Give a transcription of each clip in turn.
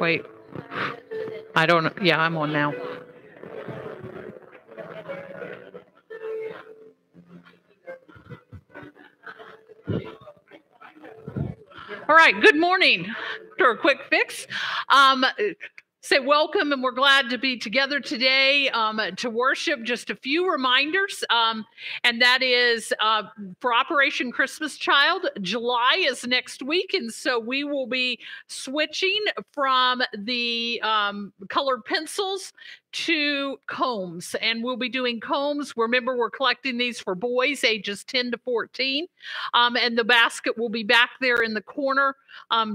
Wait. I don't know. Yeah, I'm on now. All right. Good morning. After a quick fix. Say welcome, and we're glad to be together today to worship. Just a few reminders, and that is for Operation Christmas Child, July is next week, and so we will be switching from the colored pencils to combs, and we'll be doing combs. Remember, we're collecting these for boys ages 10 to 14, and the basket will be back there in the corner,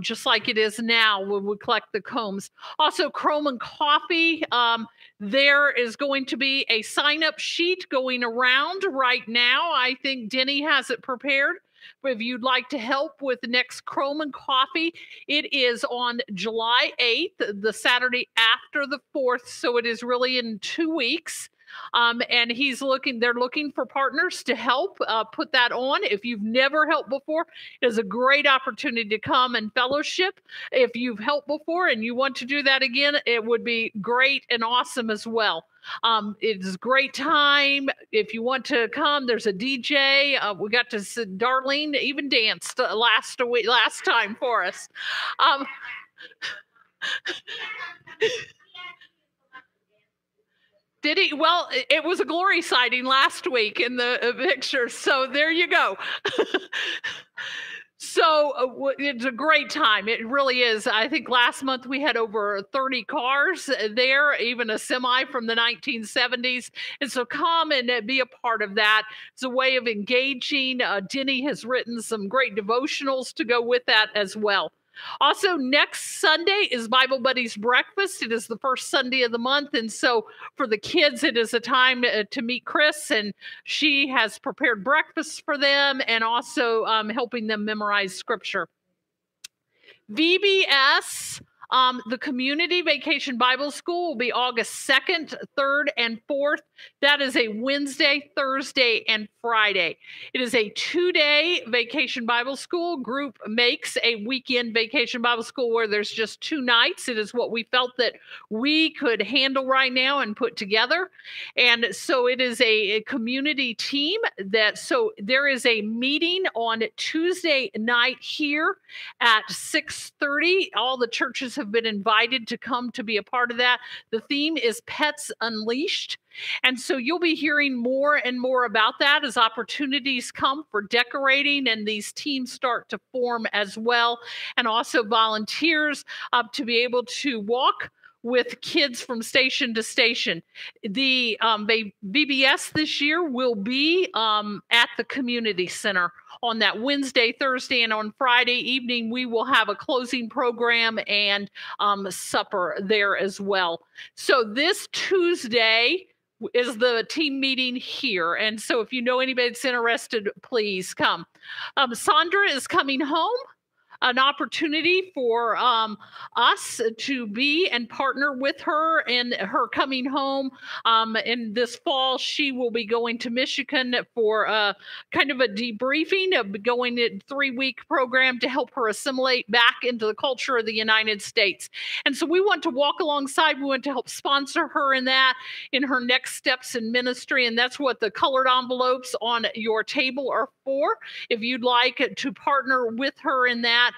just like it is now when we collect the combs. Also, Chrome and Coffee, there is going to be a sign-up sheet going around right now. I think Denny has it prepared. If you'd like to help with the next Chrome and Coffee, it is on July 8th, the Saturday after the 4th, so it is really in 2 weeks. And they're looking for partners to help put that on. If you've never helped before, it is a great opportunity to come and fellowship. If you've helped before and you want to do that again, it would be great and awesome as well. It's a great time. If you want to come, there's a DJ. We got to see Darlene even danced last time for us. Did he? Well, it was a glory sighting last week in the picture. So there you go. So it's a great time. It really is. I think last month we had over 30 cars there, even a semi from the 1970s. And so come and be a part of that. It's a way of engaging. Denny has written some great devotionals to go with that as well. Also, next Sunday is Bible Buddies Breakfast. It is the first Sunday of the month. And so for the kids, it is a time to meet Chris, and she has prepared breakfast for them and also helping them memorize scripture. VBS, the Community Vacation Bible School, will be August 2nd, 3rd, and 4th. That is a Wednesday, Thursday, and Friday. It is a two-day vacation Bible school. Group makes a weekend vacation Bible school where there's just 2 nights. It is what we felt that we could handle right now and put together. And so it is a community team that, so there is a meeting on Tuesday night here at 6:30. All the churches have been invited to come to be a part of that. The theme is Pets Unleashed. And so you'll be hearing more and more about that as opportunities come for decorating and these teams start to form as well. And also volunteers to be able to walk with kids from station to station. The VBS this year will be at the community center on that Wednesday, Thursday, and on Friday evening. We will have a closing program and supper there as well. So this Tuesday is the team meeting here. And so if you know anybody that's interested, please come. Sandra is coming home. An opportunity for us to be and partner with her in her coming home. In this fall, she will be going to Michigan for kind of a debriefing of going to a 3-week program to help her assimilate back into the culture of the United States. And so we want to walk alongside. We want to help sponsor her in that, in her next steps in ministry. And that's what the colored envelopes on your table are for. If you'd like to partner with her in that,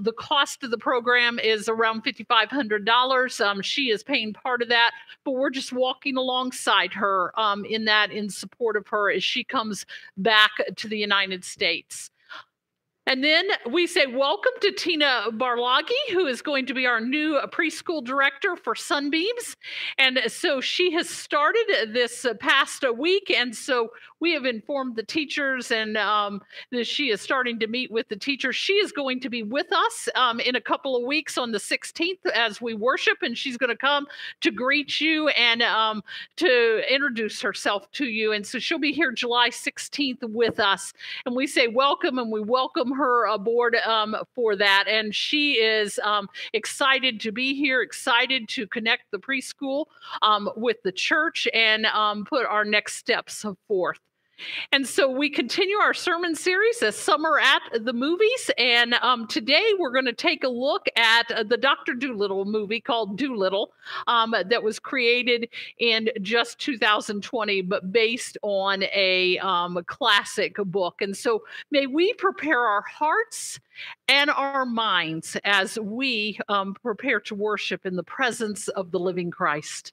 the cost of the program is around $5,500. She is paying part of that, but we're just walking alongside her in that, in support of her as she comes back to the United States. And then we say welcome to Tina Barlagi, who is going to be our new preschool director for Sunbeams. And so she has started this past week. And so we have informed the teachers, and that she is starting to meet with the teachers. She is going to be with us in a couple of weeks on the 16th as we worship. And she's going to come to greet you and to introduce herself to you. And so she'll be here July 16th with us. And we say welcome, and we welcome her aboard for that. And she is excited to be here, excited to connect the preschool with the church and put our next steps forth. And so we continue our sermon series, A Summer at the Movies, and today we're going to take a look at the Dr. Dolittle movie called Dolittle that was created in just 2020, but based on a classic book. And so may we prepare our hearts and our minds as we prepare to worship in the presence of the living Christ.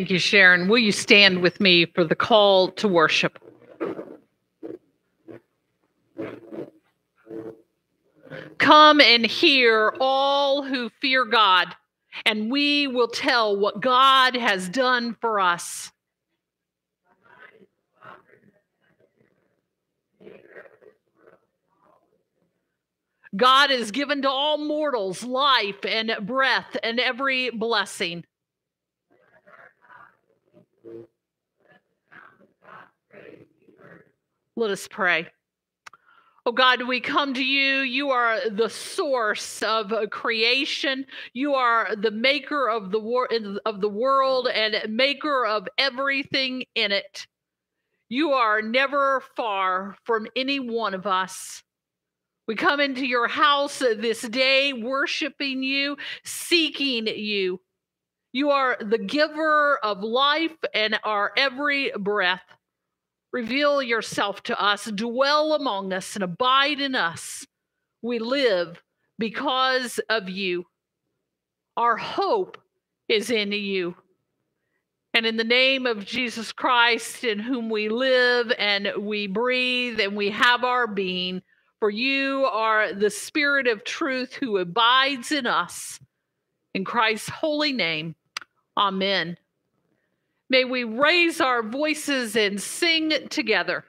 Thank you, Sharon. Will you stand with me for the call to worship? Come and hear, all who fear God, and we will tell what God has done for us. God has given to all mortals life and breath and every blessing. Let us pray. Oh God, we come to you. You are the source of creation. You are the maker of the world and maker of everything in it. You are never far from any one of us. We come into your house this day, worshiping you, seeking you. You are the giver of life and our every breath. Reveal yourself to us, dwell among us, and abide in us. We live because of you. Our hope is in you. And in the name of Jesus Christ, in whom we live and we breathe and we have our being, for you are the Spirit of truth who abides in us. In Christ's holy name, amen. May we raise our voices and sing together.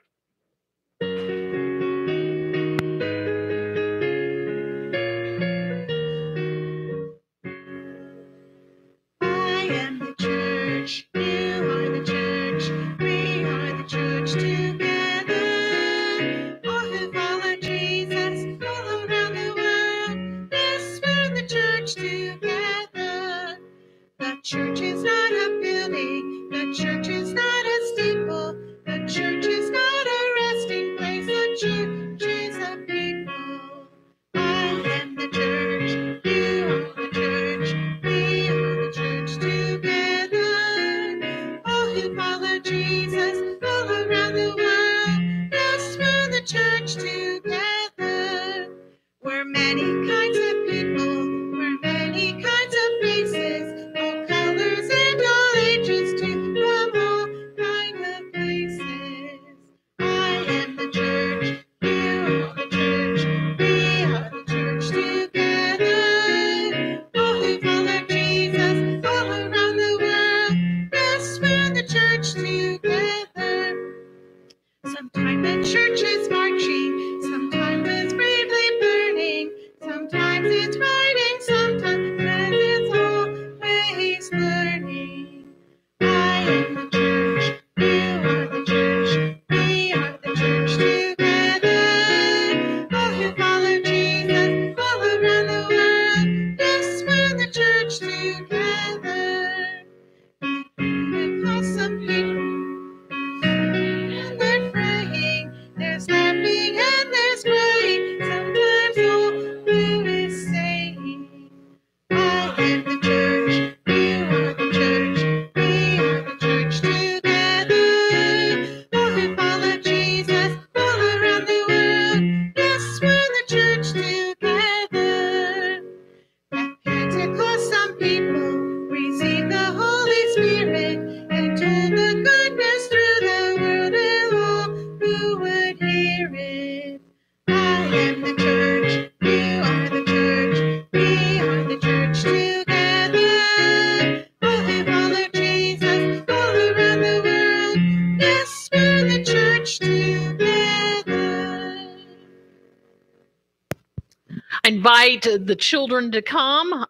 Invite the children to come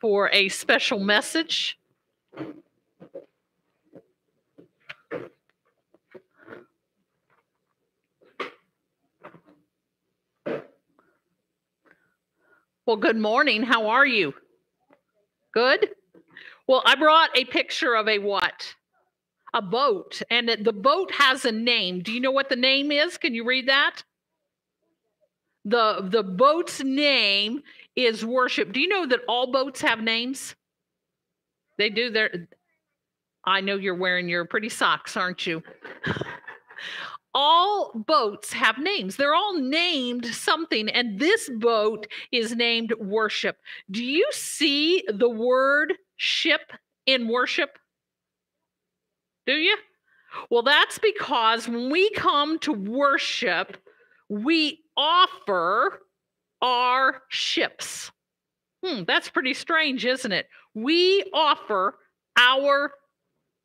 for a special message. Well, good morning. How are you? Good? Well, I brought a picture of a what? A boat. And the boat has a name. Do you know what the name is? Can you read that? The boat's name is Worship. Do you know that all boats have names? They do. I know you're wearing your pretty socks, aren't you? All boats have names. They're all named something. And this boat is named Worship. Do you see the word ship in Worship? Do you? Well, that's because when we come to worship, we offer our ships. That's pretty strange, isn't it? We offer our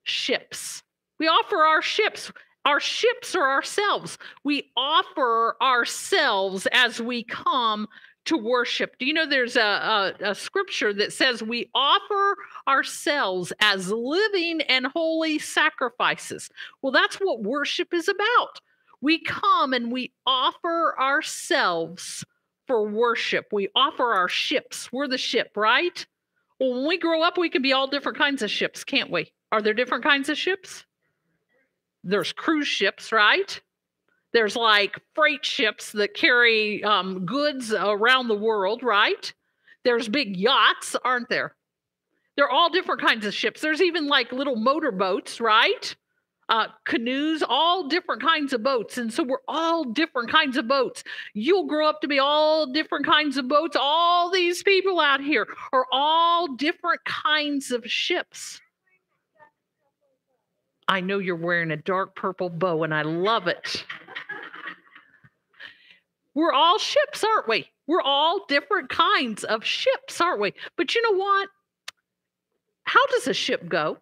ships. We offer our ships. Our ships are ourselves. We offer ourselves as we come to worship. Do you know there's a scripture that says we offer ourselves as living and holy sacrifices? Well, that's what worship is about. We come and we offer ourselves for worship. We offer our ships. We're the ship, right? Well, when we grow up, we can be all different kinds of ships, can't we? Are there different kinds of ships? There's cruise ships, right? There's like freight ships that carry goods around the world, right? There's big yachts, aren't there? They're all different kinds of ships. There's even like little motorboats, right? Canoes, all different kinds of boats. And so we're all different kinds of boats. You'll grow up to be all different kinds of boats. All these people out here are all different kinds of ships. I know you're wearing a dark purple bow and I love it. We're all ships, aren't we? We're all different kinds of ships, aren't we? But you know what? How does a ship go?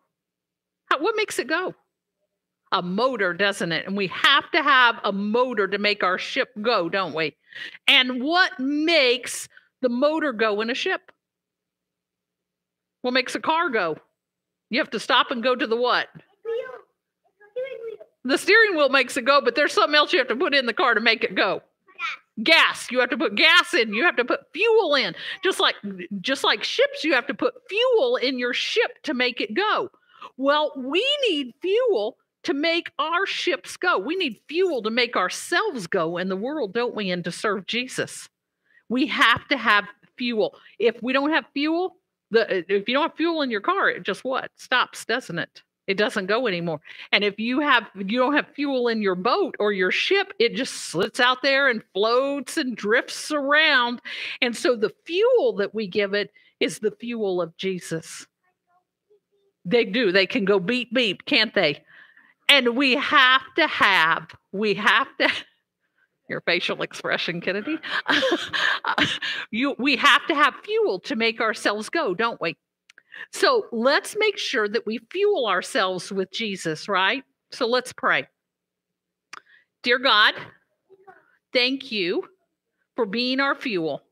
What makes it go? A motor, doesn't it? And we have to have a motor to make our ship go, don't we? And what makes the motor go in a ship? What makes a car go? You have to stop and go to the what? The steering wheel makes it go, but there's something else you have to put in the car to make it go. Gas. You have to put gas in. You have to put fuel in. Just like ships, you have to put fuel in your ship to make it go. Well, we need fuel to make our ships go. We need fuel to make ourselves go in the world, don't we? And to serve Jesus. We have to have fuel. If we don't have fuel, if you don't have fuel in your car, it just what? Stops, doesn't it? It doesn't go anymore. And if you don't have fuel in your boat or your ship, it just slits out there and floats and drifts around. And so the fuel that we give it is the fuel of Jesus. They do. They can go beep, beep, can't they? And we have to, your facial expression, Kennedy, we have to have fuel to make ourselves go, don't we? So let's make sure that we fuel ourselves with Jesus, right? So let's pray. Dear God, thank you for being our fuel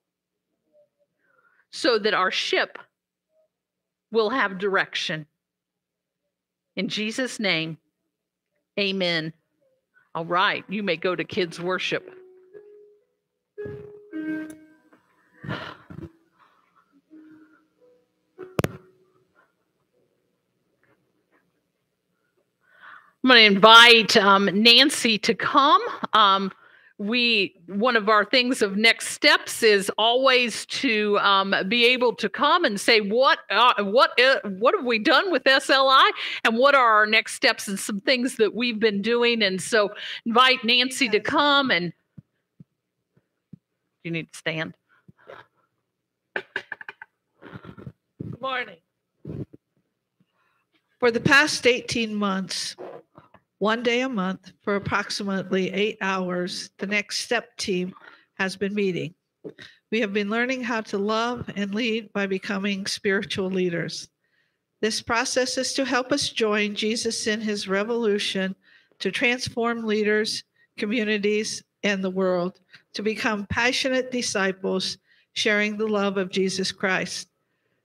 so that our ship will have direction. In Jesus' name, amen. All right, you may go to kids' worship. I'm going to invite Nancy to come. One of our things of next steps is always to be able to come and say, what have we done with SLI and what are our next steps and some things that we've been doing. And so invite Nancy to come, and you need to stand. Good morning. For the past 18 months, one day a month for approximately 8 hours, the Next Step team has been meeting. We have been learning how to love and lead by becoming spiritual leaders. This process is to help us join Jesus in his revolution to transform leaders, communities, and the world to become passionate disciples, sharing the love of Jesus Christ.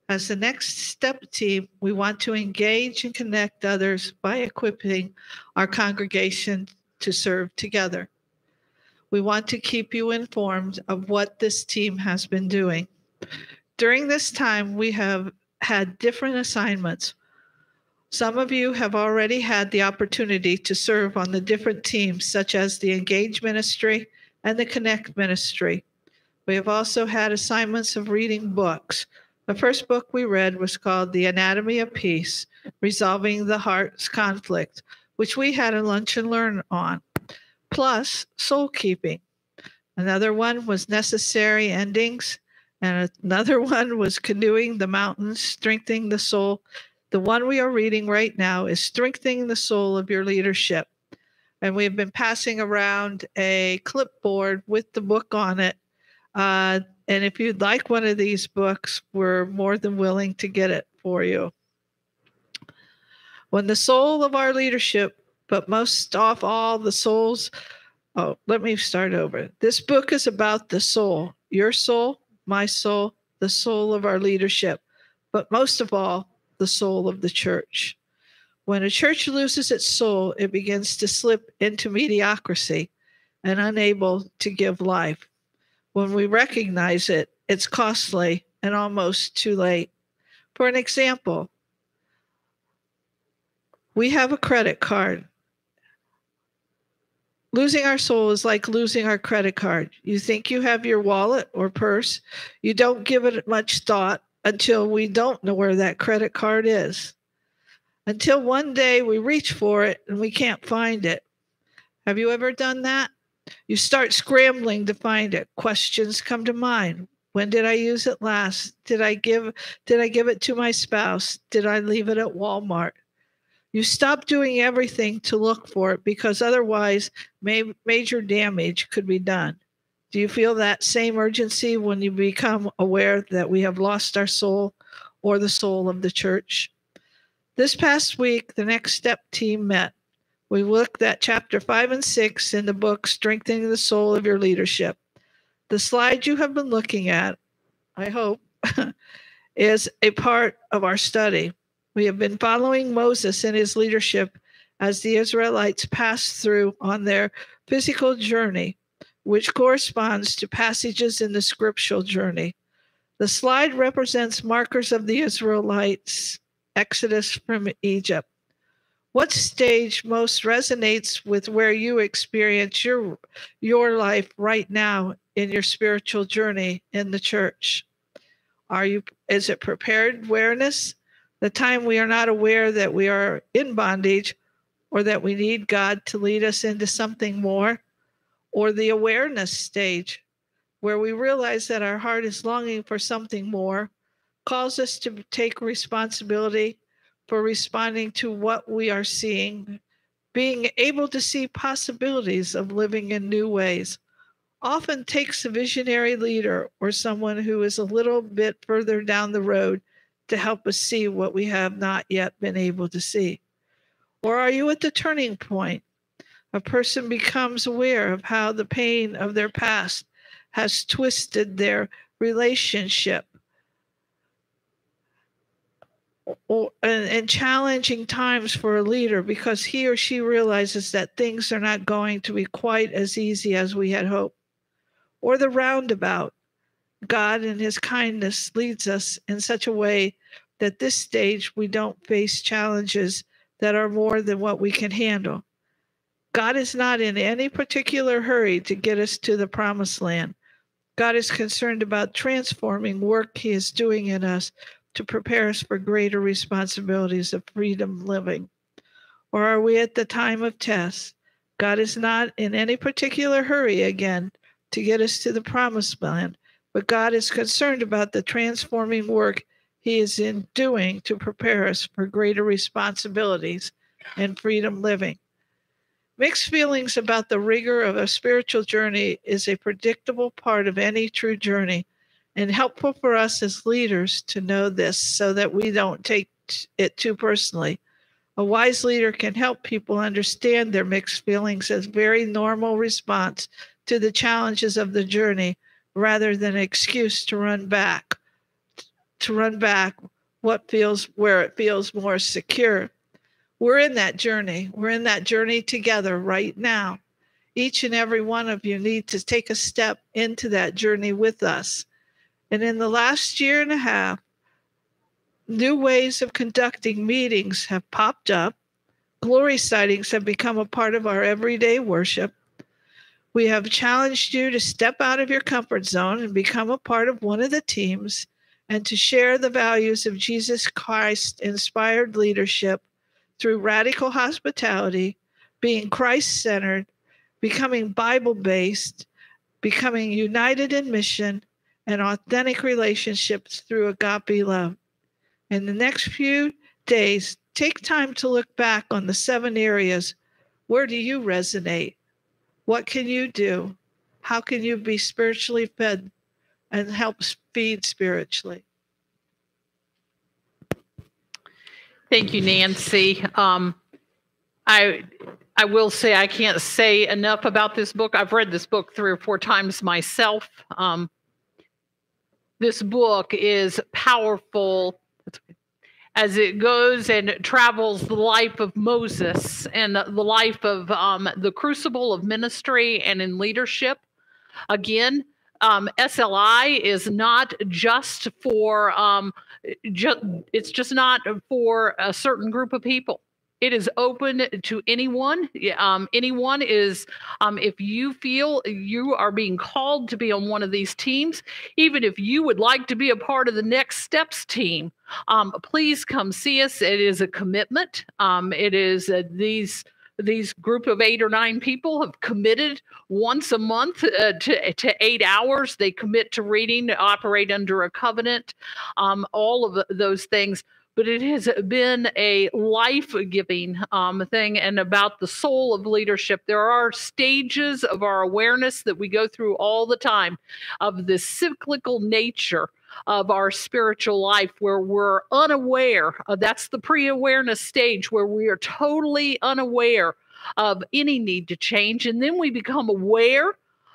As the Next Step team, we want to engage and connect others by equipping our congregation to serve together. We want to keep you informed of what this team has been doing. During this time, we have had different assignments. Some of you have already had the opportunity to serve on the different teams, such as the Engage Ministry and the Connect Ministry. We have also had assignments of reading books. The first book we read was called The Anatomy of Peace, Resolving the Heart's Conflict, which we had a lunch and learn on, plus Soul Keeping. Another one was Necessary Endings, and another one was Canoeing the Mountains, Strengthening the Soul. The one we are reading right now is Strengthening the Soul of Your Leadership. And we've been passing around a clipboard with the book on it. And if you'd like one of these books, we're more than willing to get it for you. When the soul of our leadership, but most of all the souls, oh, let me start over. This book is about the soul, your soul, my soul, the soul of our leadership, but most of all, the soul of the church. When a church loses its soul, it begins to slip into mediocrity and unable to give life. When we recognize it, it's costly and almost too late. For an example, we have a credit card. Losing our soul is like losing our credit card. You think you have your wallet or purse. You don't give it much thought until we don't know where that credit card is. Until one day we reach for it and we can't find it. Have you ever done that? You start scrambling to find it. Questions come to mind. When did I use it last? Did I give it to my spouse? Did I leave it at Walmart? You stop doing everything to look for it because otherwise major damage could be done. Do you feel that same urgency when you become aware that we have lost our soul or the soul of the church? This past week, the Next Step team met. We looked at chapter 5 and 6 in the book, Strengthening the Soul of Your Leadership. The slide you have been looking at, I hope, is a part of our study. We have been following Moses and his leadership as the Israelites passed through on their physical journey, which corresponds to passages in the scriptural journey. The slide represents markers of the Israelites' exodus from Egypt. What stage most resonates with where you experience your life right now in your spiritual journey in the church? Is it prepared awareness? The time we are not aware that we are in bondage or that we need God to lead us into something more, or the awareness stage where we realize that our heart is longing for something more, calls us to take responsibility for responding to what we are seeing, being able to see possibilities of living in new ways. Often takes a visionary leader or someone who is a little bit further down the road to help us see what we have not yet been able to see. Or are you at the turning point? A person becomes aware of how the pain of their past has twisted their relationship, and challenging times for a leader because he or she realizes that things are not going to be quite as easy as we had hoped. Or the roundabout. God in his kindness leads us in such a way that this stage we don't face challenges that are more than what we can handle. God is not in any particular hurry to get us to the promised land. God is concerned about transforming work he is doing in us to prepare us for greater responsibilities of freedom living. Or are we at the time of test? God is not in any particular hurry again to get us to the promised land, but God is concerned about the transforming work he is in doing to prepare us for greater responsibilities and freedom living. Mixed feelings about the rigor of a spiritual journey is a predictable part of any true journey, and helpful for us as leaders to know this so that we don't take it too personally. A wise leader can help people understand their mixed feelings as very normal response to the challenges of the journey rather than an excuse to run back where it feels more secure. We're in that journey. We're in that journey together right now. Each and every one of you need to take a step into that journey with us. And in the last year and a half, new ways of conducting meetings have popped up. Glory sightings have become a part of our everyday worship. We have challenged you to step out of your comfort zone and become a part of one of the teams and to share the values of Jesus Christ-inspired leadership through radical hospitality, being Christ-centered, becoming Bible-based, becoming united in mission, and authentic relationships through agape love. In the next few days, take time to look back on the 7 areas. Where do you resonate? What can you do? How can you be spiritually fed and help feed spiritually? Thank you, Nancy. I will say I can't say enough about this book. I've read this book 3 or 4 times myself. This book is powerful as it goes and travels the life of Moses and the life of the crucible of ministry and in leadership. Again, SLI is not just for, it's just not for a certain group of people. It is open to anyone. Anyone is, if you feel you are being called to be on one of these teams, even if you would like to be a part of the Next Steps team, please come see us. It is a commitment. It is these group of 8 or 9 people have committed once a month to 8 hours. They commit to reading, to operate under a covenant, all of those things. But it has been a life-giving thing. And about the soul of leadership, there are stages of our awareness that we go through all the time of the cyclical nature of our spiritual life where we're unaware. That's the pre-awareness stage where we are totally unaware of any need to change. And then we become aware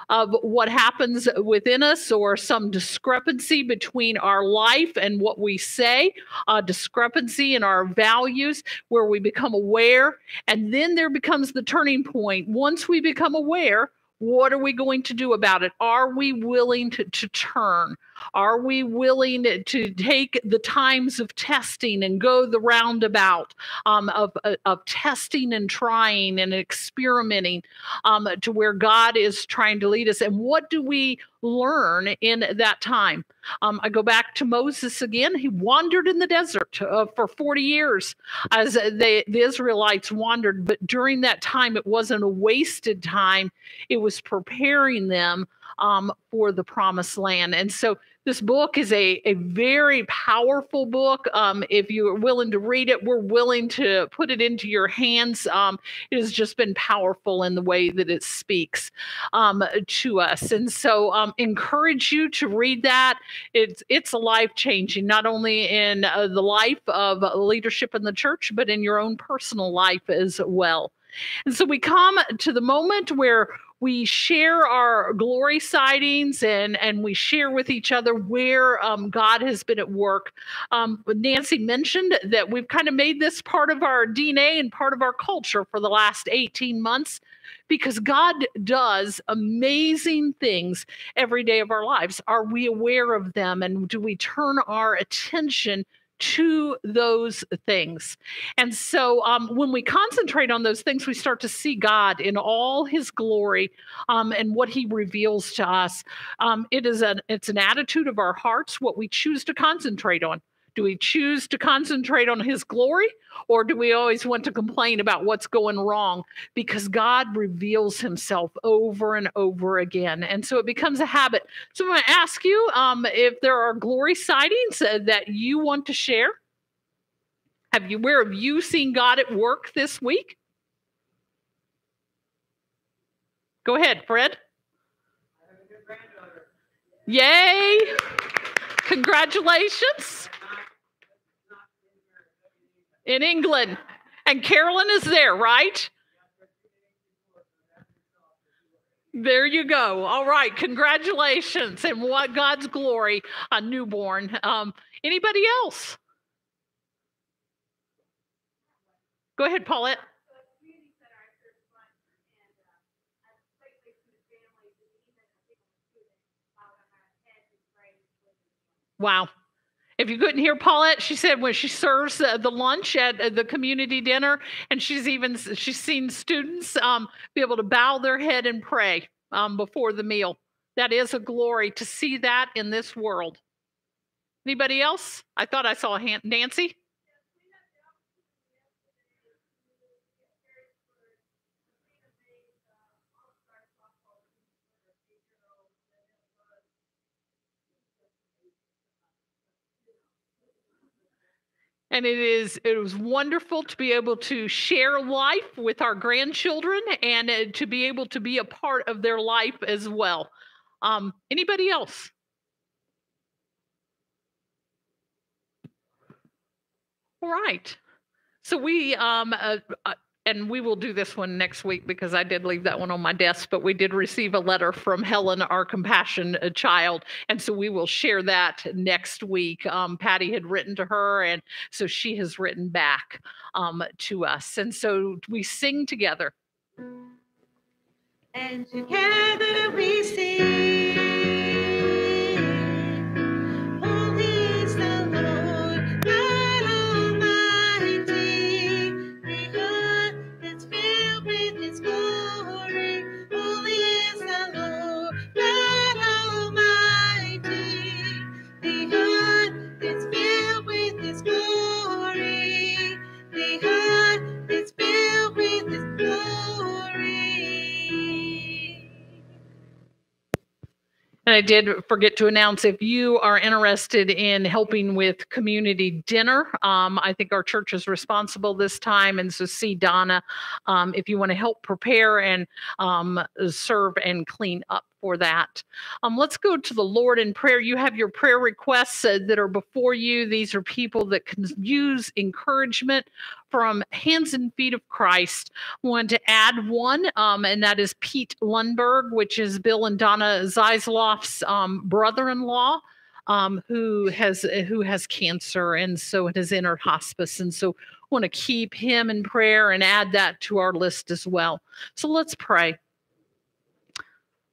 of what happens within us, or some discrepancy between our life and what we say, a discrepancy in our values, where we become aware. And then there becomes the turning point. Once we become aware, what are we going to do about it? Are we willing to turn? Are we willing to take the times of testing and go the roundabout of testing and trying and experimenting to where God is trying to lead us? And what do we learn in that time? I go back to Moses again. He wandered in the desert for 40 years as the Israelites wandered. But during that time, it wasn't a wasted time. It was preparing them for the promised land. And so this book is a very powerful book. If you're willing to read it, we're willing to put it into your hands. It has just been powerful in the way that it speaks to us. And so encourage you to read that. It's life-changing, not only in the life of leadership in the church, but in your own personal life as well. And so we come to the moment where we share our glory sightings and we share with each other where God has been at work. Nancy mentioned that we've kind of made this part of our DNA and part of our culture for the last 18 months because God does amazing things every day of our lives. Are we aware of them, and do we turn our attention to those things? And so when we concentrate on those things, we start to see God in all his glory and what he reveals to us. It's an attitude of our hearts, what we choose to concentrate on. Do we choose to concentrate on his glory, or do we always want to complain about what's going wrong? Because God reveals himself over and over again. And so it becomes a habit. So I'm going to ask you if there are glory sightings that you want to share. Where have you seen God at work this week? Go ahead, Fred. I have a good granddaughter. Yay. Congratulations. In England. And Carolyn is there, right? There you go. All right. Congratulations. And what God's glory, a newborn. Anybody else? Go ahead, Paulette. Wow. If you couldn't hear Paulette, she said when she serves the lunch at the community dinner, and she's seen students be able to bow their head and pray before the meal. That is a glory to see that in this world. Anybody else? I thought I saw a hand. Nancy? And it was wonderful to be able to share life with our grandchildren and to be able to be a part of their life as well. Anybody else? All right. So and we will do this one next week because I did leave that one on my desk, but we did receive a letter from Helen, our compassion child. And so we will share that next week. Patty had written to her, and so she has written back to us. And so we sing together. And together we sing, holy is the Lord, God Almighty. And I did forget to announce, if you are interested in helping with community dinner, I think our church is responsible this time. And so see Donna if you want to help prepare and serve and clean up for that. Let's go to the Lord in prayer. You have your prayer requests that are before you. These are people that can use encouragement from Hands and Feet of Christ. I wanted to add one, and that is Pete Lundberg, which is Bill and Donna Ziesloff's brother-in-law, who has cancer, and so it has entered hospice. And so want to keep him in prayer and add that to our list as well. So let's pray.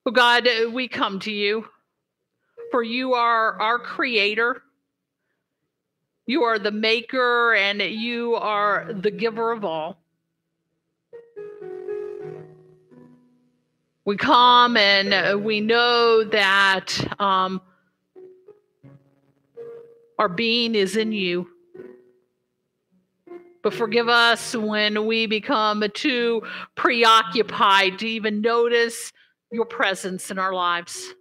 Oh God, we come to you, for you are our creator. You are the maker, and you are the giver of all. We come and we know that our being is in you. But forgive us when we become too preoccupied to even notice your presence in our lives.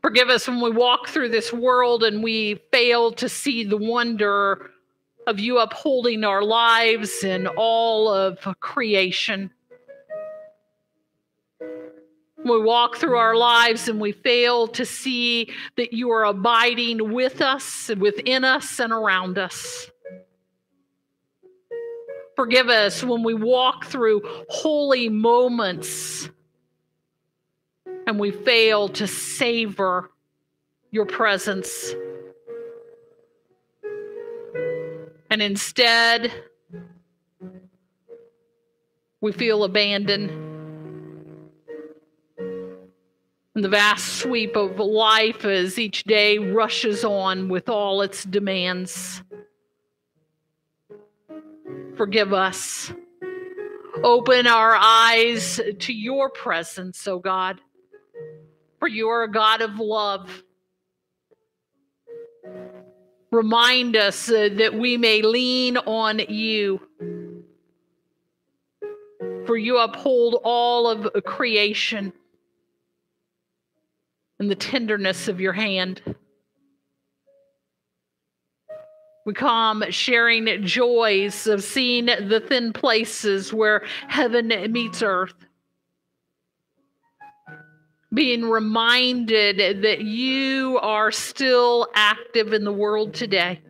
Forgive us when we walk through this world and we fail to see the wonder of you upholding our lives and all of creation. We walk through our lives and we fail to see that you are abiding with us, within us, and around us. Forgive us when we walk through holy moments and we fail to savor your presence. And instead, we feel abandoned. And the vast sweep of life as each day rushes on with all its demands. Forgive us. Open our eyes to your presence, O God, for you are a God of love. Remind us that we may lean on you, for you uphold all of creation and the tenderness of your hand. We come sharing joys of seeing the thin places where heaven meets earth, being reminded that you are still active in the world today.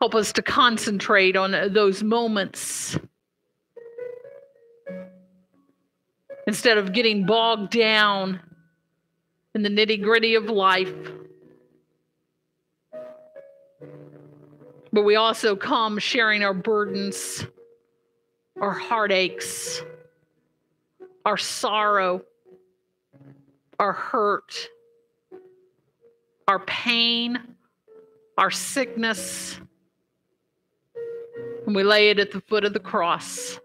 Help us to concentrate on those moments instead of getting bogged down in the nitty-gritty of life. But we also come sharing our burdens, our heartaches, our sorrow, our hurt, our pain, our sickness, and we lay it at the foot of the cross.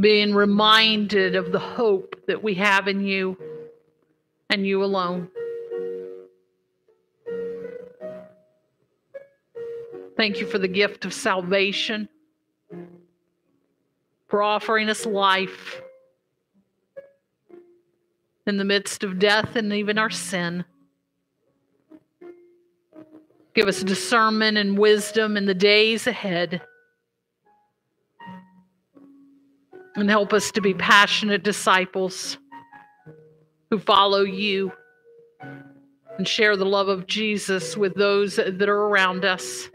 Being reminded of the hope that we have in you and you alone. Thank you for the gift of salvation, for offering us life in the midst of death and even our sin. Give us discernment and wisdom in the days ahead, and help us to be passionate disciples who follow you and share the love of Jesus with those that are around us.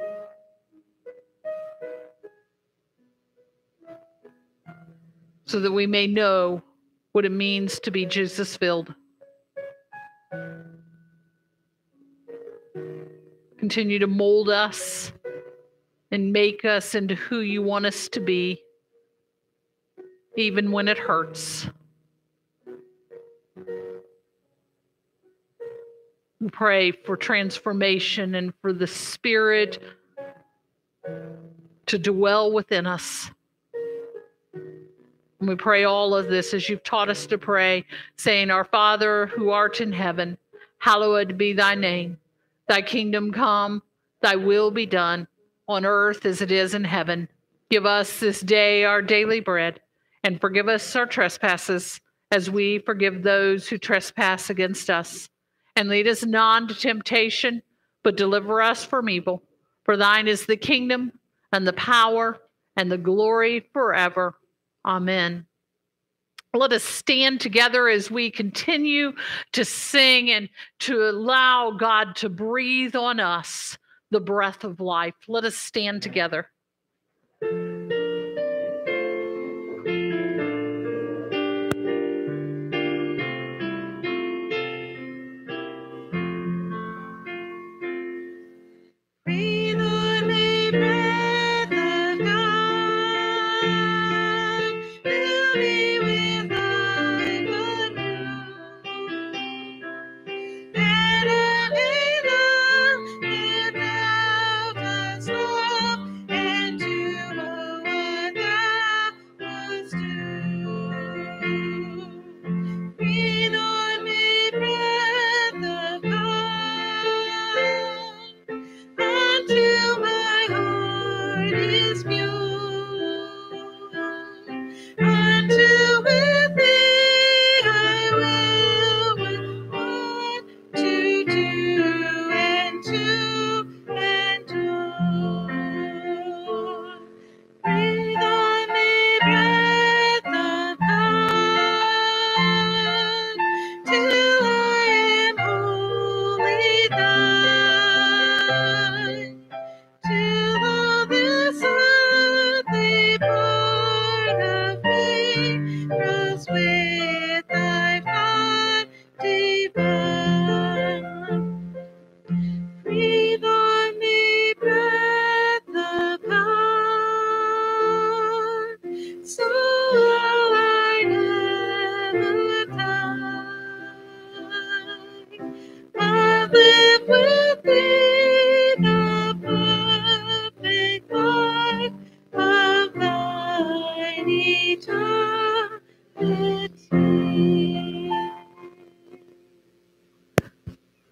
So that we may know what it means to be Jesus-filled. Continue to mold us and make us into who you want us to be, even when it hurts. We pray for transformation and for the Spirit to dwell within us. And we pray all of this as you've taught us to pray, saying, Our Father, who art in heaven, hallowed be thy name. Thy kingdom come, thy will be done, on earth as it is in heaven. Give us this day our daily bread, and forgive us our trespasses, as we forgive those who trespass against us. and lead us not into temptation, but deliver us from evil. For thine is the kingdom and the power and the glory forever. Amen. Let us stand together as we continue to sing and to allow God to breathe on us the breath of life. Let us stand together.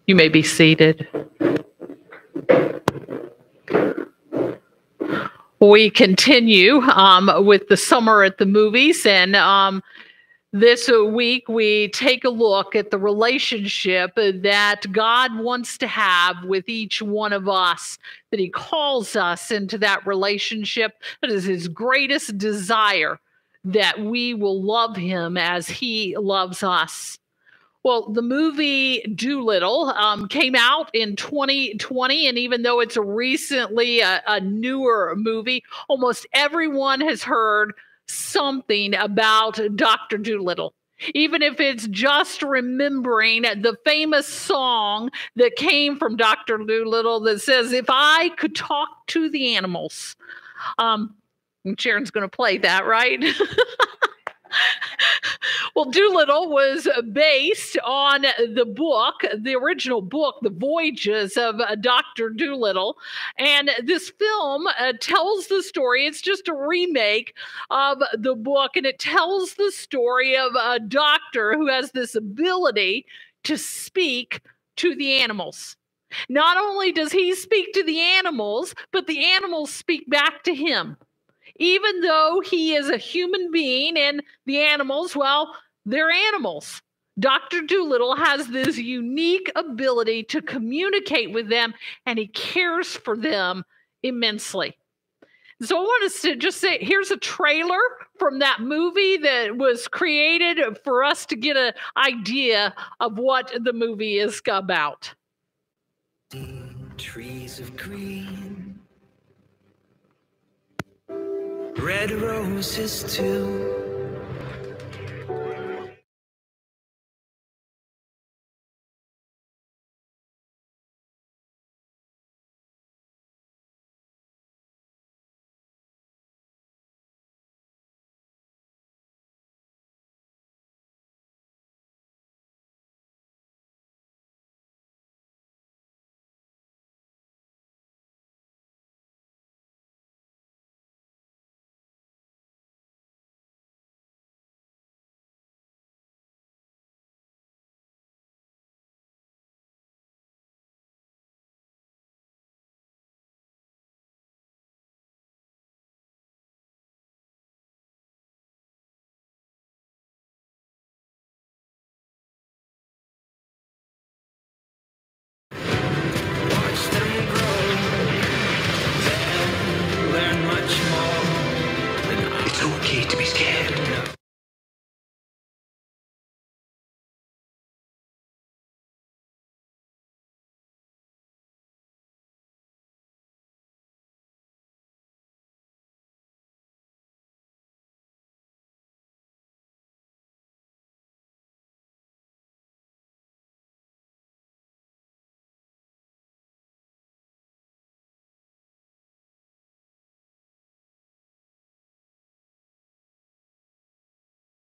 You may be seated. We continue with The Summer at the Movies, and this week we take a look at the relationship that God wants to have with each one of us, that He calls us into that relationship. That is His greatest desire, that we will love Him as He loves us. Well, the movie Dolittle came out in 2020, and even though it's recently a newer movie, almost everyone has heard something about Dr. Dolittle. Even if it's just remembering the famous song that came from Dr. Dolittle that says, "If I could talk to the animals." Sharon's going to play that, right? Well, Dolittle was based on the book, the original book, The Voyages of Dr. Dolittle. And this film tells the story. It's just a remake of the book, and it tells the story of a doctor who has this ability to speak to the animals. Not only does he speak to the animals, but the animals speak back to him. Even though he is a human being and the animals, well, they're animals. Dr. Dolittle has this unique ability to communicate with them, and he cares for them immensely. So I want us to just say, here's a trailer from that movie that was created for us to get an idea of what the movie is about. Trees of green, red roses too.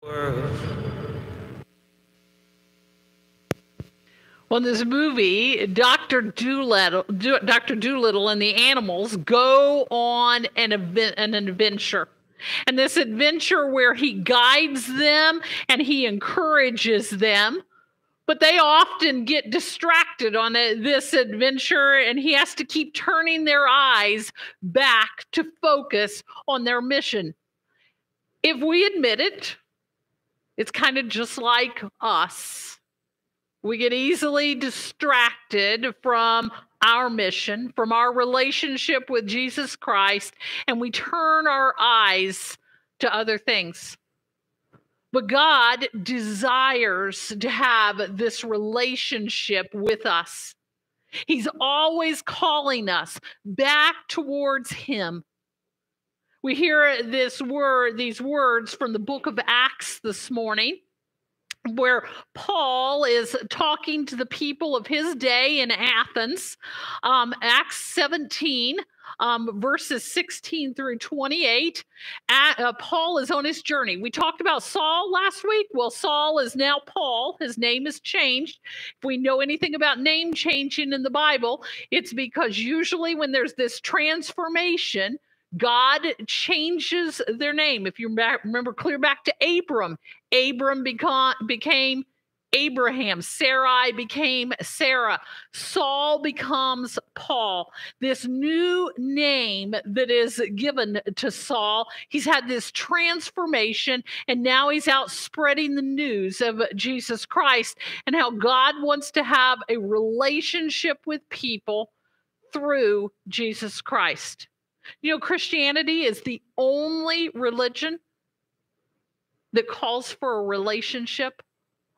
Well, in this movie, Dr. Dolittle and the animals go on an adventure. And this adventure where he guides them and he encourages them, but they often get distracted on this adventure, and he has to keep turning their eyes back to focus on their mission. If we admit it, it's kind of just like us. We get easily distracted from our mission, from our relationship with Jesus Christ, and we turn our eyes to other things. But God desires to have this relationship with us. He's always calling us back towards Him. We hear these words from the book of Acts this morning, where Paul is talking to the people of his day in Athens. Acts 17, verses 16 through 28. Paul is on his journey. We talked about Saul last week. Well, Saul is now Paul. His name is changed. If we know anything about name changing in the Bible, it's because usually when there's this transformation, God changes their name. If you remember clear back to Abram, Abram became Abraham. Sarai became Sarah. Saul becomes Paul. This new name that is given to Saul, he's had this transformation, and now he's out spreading the news of Jesus Christ and how God wants to have a relationship with people through Jesus Christ. You know, Christianity is the only religion that calls for a relationship.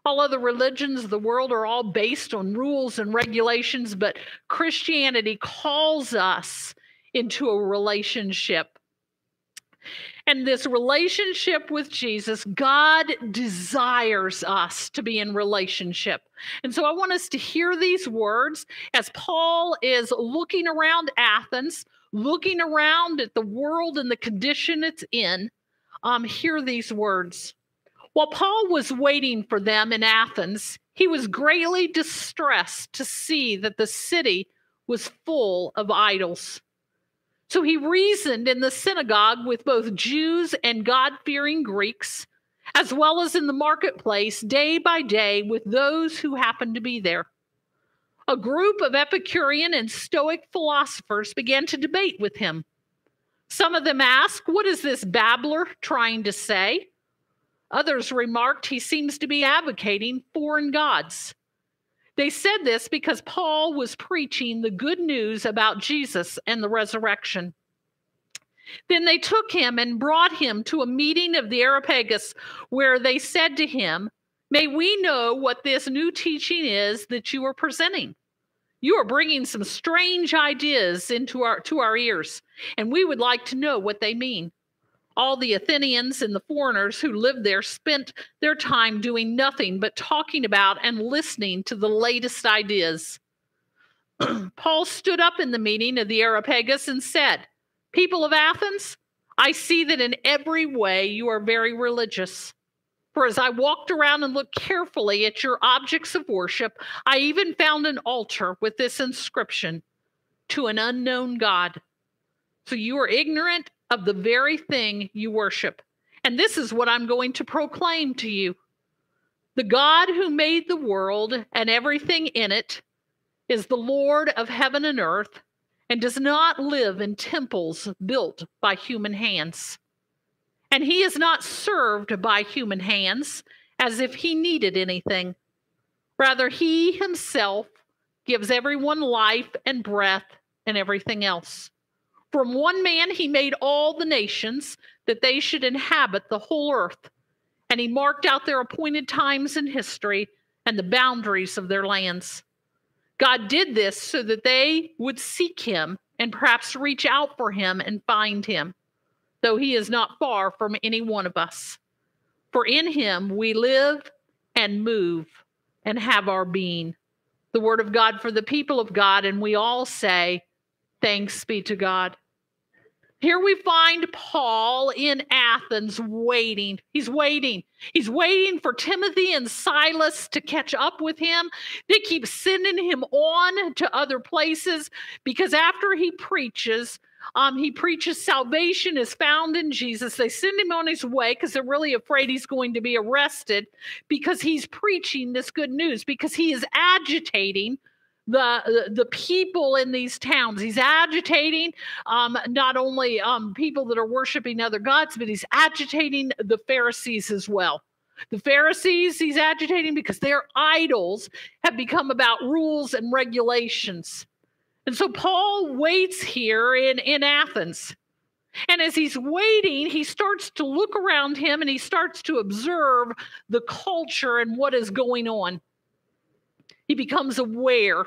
All other religions of the world are all based on rules and regulations, but Christianity calls us into a relationship. And this relationship with Jesus, God desires us to be in relationship. And so I want us to hear these words as Paul is looking around Athens, looking around at the world and the condition it's in. Hear these words. While Paul was waiting for them in Athens, he was greatly distressed to see that the city was full of idols. So he reasoned in the synagogue with both Jews and God-fearing Greeks, as well as in the marketplace day by day with those who happened to be there. A group of Epicurean and Stoic philosophers began to debate with him. Some of them asked, "What is this babbler trying to say?" Others remarked, "He seems to be advocating foreign gods." They said this because Paul was preaching the good news about Jesus and the resurrection. Then they took him and brought him to a meeting of the Areopagus, where they said to him, "May we know what this new teaching is that you are presenting? You are bringing some strange ideas into our ears, and we would like to know what they mean." All the Athenians and the foreigners who lived there spent their time doing nothing but talking about and listening to the latest ideas. Paul stood up in the meeting of the Areopagus and said, "People of Athens, I see that in every way you are very religious. For as I walked around and looked carefully at your objects of worship, I even found an altar with this inscription, 'To an unknown God.' So you are ignorant of the very thing you worship. And this is what I'm going to proclaim to you. The God who made the world and everything in it is the Lord of heaven and earth, and does not live in temples built by human hands. And he is not served by human hands as if he needed anything. Rather, he himself gives everyone life and breath and everything else. From one man he made all the nations that they should inhabit the whole earth, and he marked out their appointed times in history and the boundaries of their lands. God did this so that they would seek him and perhaps reach out for him and find him, though he is not far from any one of us. For in him we live and move and have our being." The word of God for the people of God, and we all say, thanks be to God. Here we find Paul in Athens waiting. He's waiting. He's waiting for Timothy and Silas to catch up with him. They keep sending him on to other places because after he preaches salvation is found in Jesus. They send him on his way because they're really afraid he's going to be arrested because he's preaching this good news, because he is agitating the people in these towns. He's agitating not only people that are worshiping other gods, but he's agitating the Pharisees as well. The Pharisees he's agitating because their idols have become about rules and regulations. And so Paul waits here in Athens. And as he's waiting, he starts to look around him and he starts to observe the culture and what is going on. He becomes aware.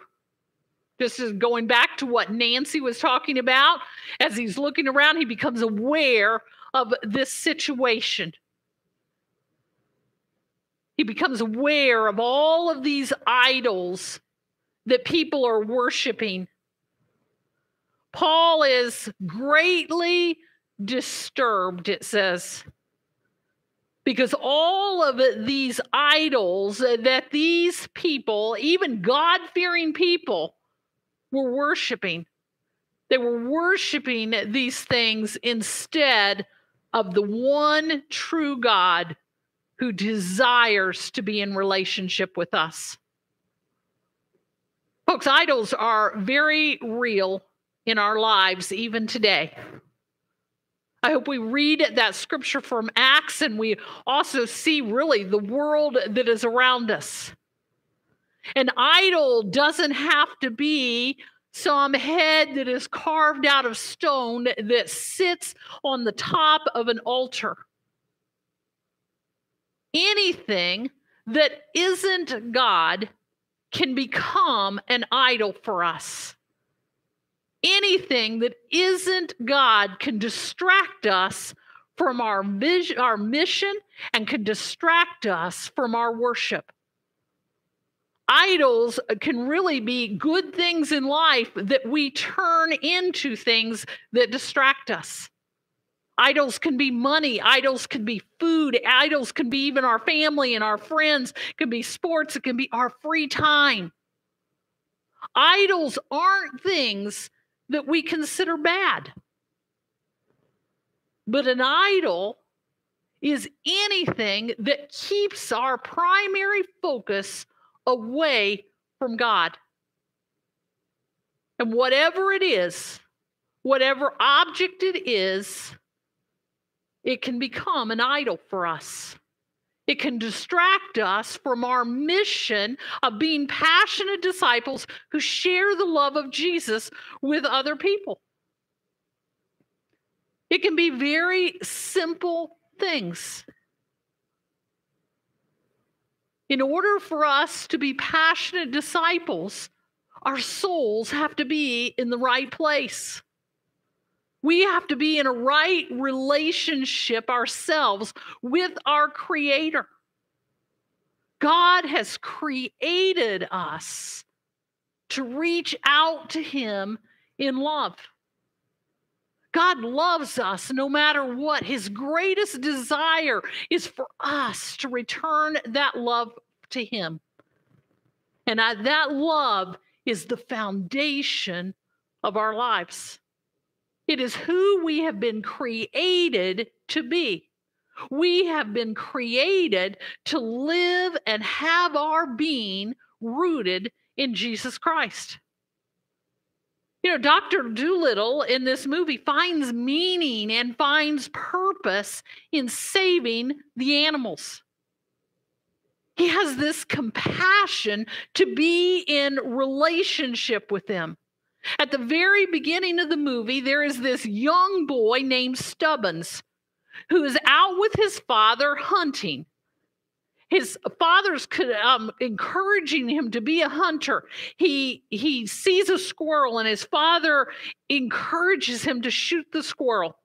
This is going back to what Nancy was talking about. As he's looking around, he becomes aware of this situation. He becomes aware of all of these idols that people are worshiping. Paul is greatly disturbed, it says, because all of these idols that these people, even God-fearing people, were worshiping. They were worshiping these things instead of the one true God who desires to be in relationship with us. Folks, idols are very real in our lives, even today. I hope we read that scripture from Acts and we also see really the world that is around us. An idol doesn't have to be some head that is carved out of stone that sits on the top of an altar. Anything that isn't God can become an idol for us. Anything that isn't God can distract us from our vision, our mission, and can distract us from our worship. Idols can really be good things in life that we turn into things that distract us. Idols can be money. Idols can be food. Idols can be even our family and our friends. It can be sports. It can be our free time. Idols aren't things that we consider bad. But an idol is anything that keeps our primary focus away from God. And whatever it is, whatever object it is, it can become an idol for us. It can distract us from our mission of being passionate disciples who share the love of Jesus with other people. It can be very simple things. In order for us to be passionate disciples, our souls have to be in the right place. We have to be in a right relationship ourselves with our Creator. God has created us to reach out to Him in love. God loves us no matter what. His greatest desire is for us to return that love to Him. And that love is the foundation of our lives. It is who we have been created to be. We have been created to live and have our being rooted in Jesus Christ. You know, Dr. Dolittle in this movie finds meaning and finds purpose in saving the animals. He has this compassion to be in relationship with them. At the very beginning of the movie, there is this young boy named Stubbins who is out with his father hunting. His father's encouraging him to be a hunter. He sees a squirrel, and his father encourages him to shoot the squirrel.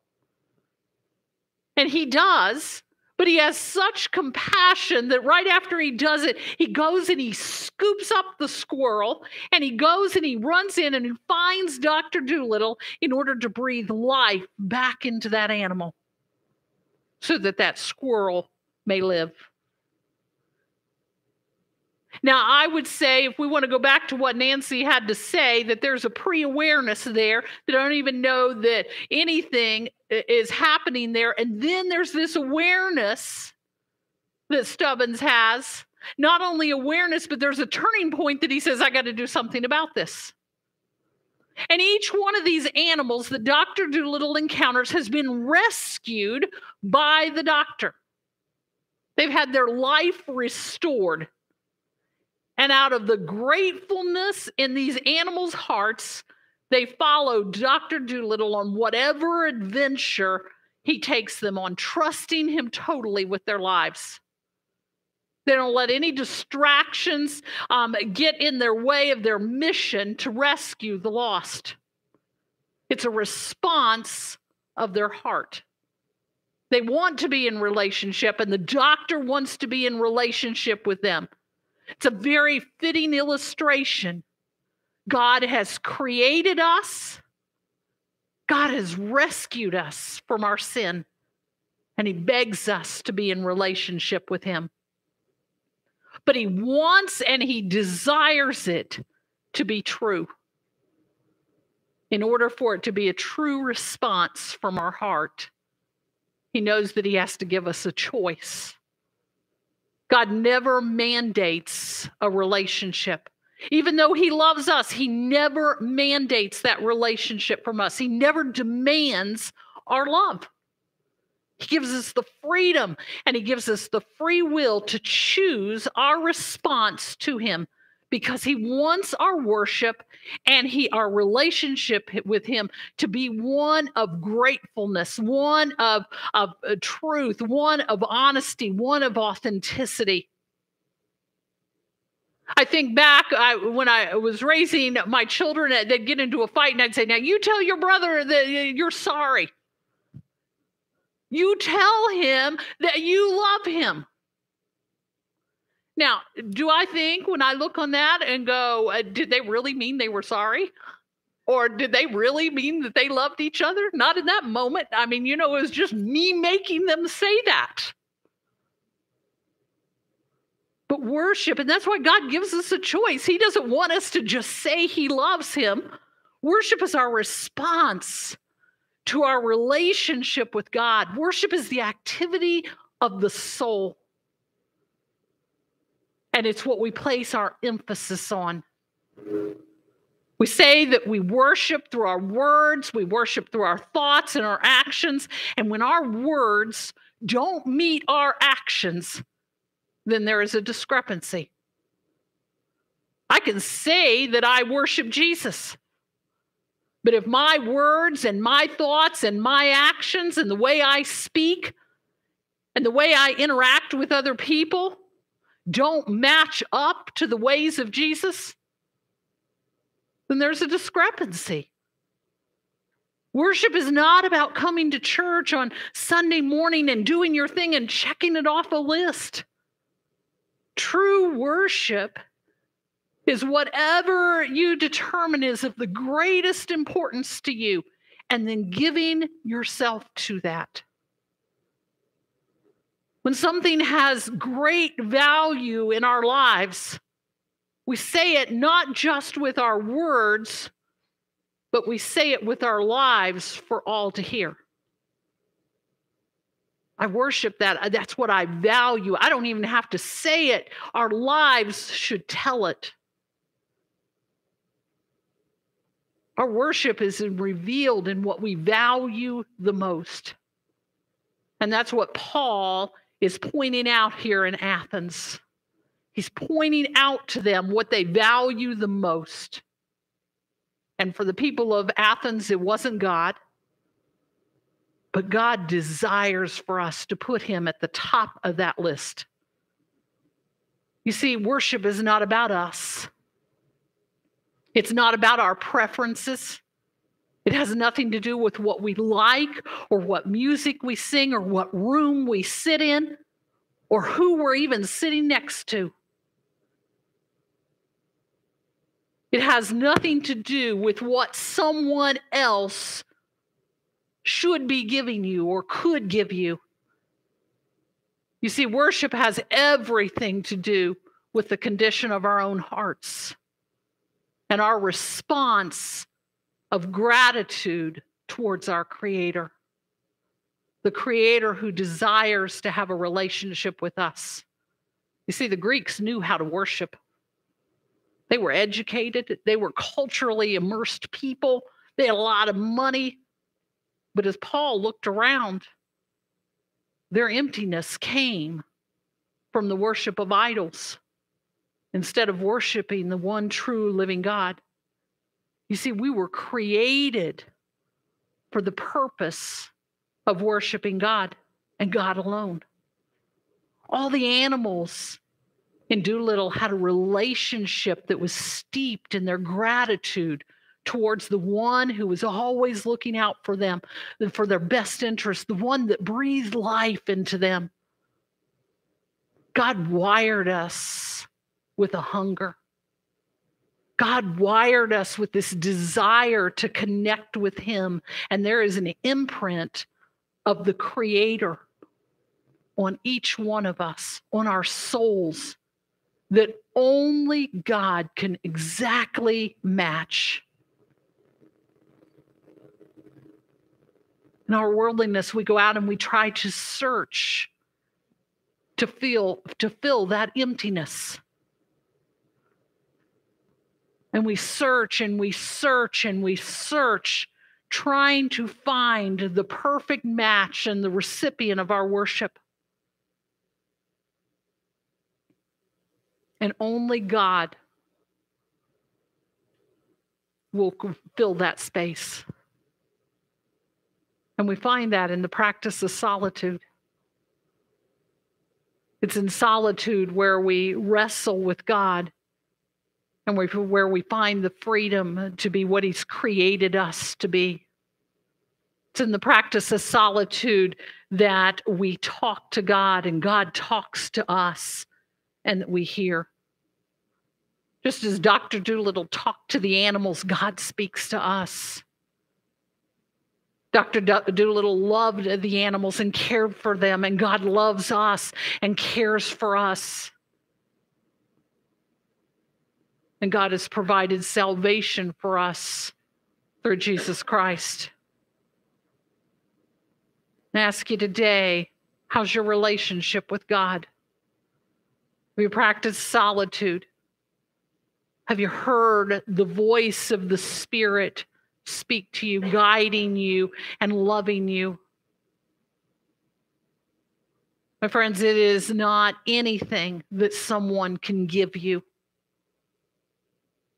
And he does, But he has such compassion that right after he does it, he goes and he scoops up the squirrel, and he goes and he runs in and finds Dr. Dolittle in order to breathe life back into that animal so that that squirrel may live. Now, I would say, if we want to go back to what Nancy had to say, that there's a pre-awareness there. They don't even know that anything is happening there. And then there's this awareness that Stubbins has. Not only awareness, but there's a turning point that he says, I got to do something about this. And each one of these animals that Dr. Dolittle encounters has been rescued by the doctor. They've had their life restored. And out of the gratefulness in these animals' hearts, they follow Dr. Dolittle on whatever adventure he takes them on, trusting him totally with their lives. They don't let any distractions get in their way of their mission to rescue the lost. It's a response of their heart. They want to be in relationship, and the doctor wants to be in relationship with them. It's a very fitting illustration. God has created us. God has rescued us from our sin. And he begs us to be in relationship with him. But he wants and he desires it to be true. In order for it to be a true response from our heart, he knows that he has to give us a choice. God never mandates a relationship. Even though he loves us, he never mandates that relationship from us. He never demands our love. He gives us the freedom, and he gives us the free will to choose our response to him, because he wants our worship and our relationship with him to be one of gratefulness, one of truth, one of honesty, one of authenticity. I think back when I was raising my children, they'd get into a fight and I'd say, now you tell your brother that you're sorry. You tell him that you love him. Now, do I think when I look on that and go, did they really mean they were sorry? Or did they really mean that they loved each other? Not in that moment. I mean, you know, it was just me making them say that. But worship, and that's why God gives us a choice. He doesn't want us to just say he loves him. Worship is our response to our relationship with God. Worship is the activity of the soul. And it's what we place our emphasis on. We say that we worship through our words, we worship through our thoughts and our actions. And when our words don't meet our actions, then there is a discrepancy. I can say that I worship Jesus. But if my words and my thoughts and my actions and the way I speak and the way I interact with other people don't match up to the ways of Jesus, then there's a discrepancy. Worship is not about coming to church on Sunday morning and doing your thing and checking it off a list. True worship is whatever you determine is of the greatest importance to you, and then giving yourself to that. When something has great value in our lives, we say it not just with our words, but we say it with our lives for all to hear. I worship that. That's what I value. I don't even have to say it. Our lives should tell it. Our worship is revealed in what we value the most. And that's what Paul is pointing out here in Athens. He's pointing out to them what they value the most. And for the people of Athens, it wasn't God. But God desires for us to put him at the top of that list. You see, worship is not about us. It's not about our preferences. It has nothing to do with what we like or what music we sing or what room we sit in or who we're even sitting next to. It has nothing to do with what someone else should be giving you or could give you. You see, worship has everything to do with the condition of our own hearts and our response of gratitude towards our Creator, the Creator who desires to have a relationship with us. You see, the Greeks knew how to worship. They were educated. They were culturally immersed people. They had a lot of money. But as Paul looked around, their emptiness came from the worship of idols instead of worshiping the one true living God. You see, we were created for the purpose of worshiping God and God alone. All the animals and Dolittle had a relationship that was steeped in their gratitude towards the one who was always looking out for them, for their best interest, the one that breathed life into them. God wired us with a hunger. God wired us with this desire to connect with Him. And there is an imprint of the Creator on each one of us, on our souls, that only God can exactly match. In our worldliness, we go out and we try to search to fill that emptiness. And we search and we search and we search, trying to find the perfect match and the recipient of our worship. And only God will fill that space. And we find that in the practice of solitude. It's in solitude where we wrestle with God and where we find the freedom to be what He's created us to be. It's in the practice of solitude that we talk to God and God talks to us and that we hear. Just as Dr. Dolittle talked to the animals, God speaks to us. Dr. Dolittle loved the animals and cared for them, and God loves us and cares for us. And God has provided salvation for us through Jesus Christ. I ask you today, how's your relationship with God? Have you practiced solitude? Have you heard the voice of the Spirit speak to you, guiding you and loving you? My friends, it is not anything that someone can give you.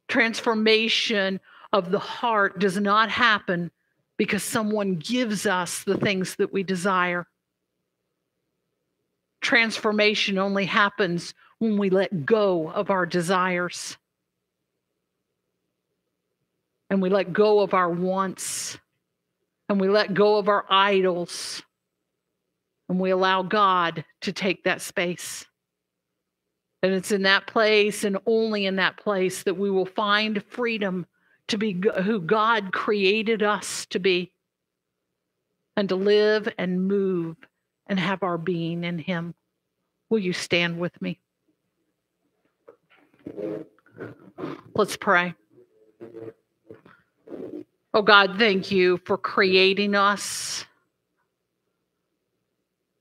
Transformation of the heart does not happen because someone gives us the things that we desire. Transformation only happens when we let go of our desires and we let go of our wants and we let go of our idols and we allow God to take that space. And it's in that place and only in that place that we will find freedom to be who God created us to be and to live and move and have our being in Him. Will you stand with me? Let's pray. Oh God, thank you for creating us.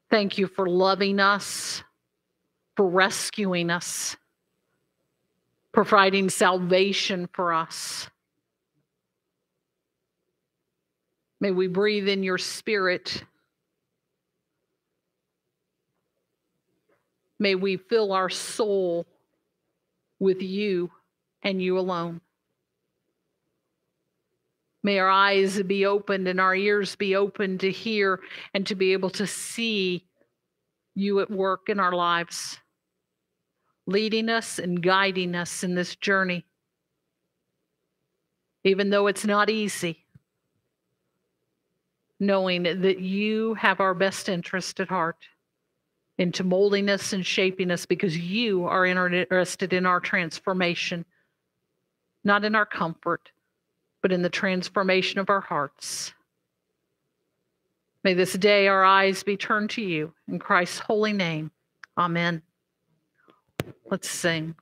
Thank you for loving us, for rescuing us, providing salvation for us. May we breathe in your Spirit. May we fill our soul with you and you alone. May our eyes be opened and our ears be opened to hear and to be able to see you at work in our lives, leading us and guiding us in this journey. Even though it's not easy, knowing that you have our best interest at heart, into molding us and shaping us, because you are interested in our transformation, not in our comfort, but in the transformation of our hearts. May this day our eyes be turned to you. In Christ's holy name, amen. Let's sing.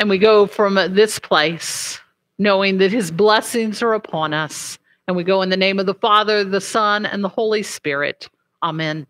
And we go from this place knowing that his blessings are upon us. And we go in the name of the Father, the Son, and the Holy Spirit. Amen.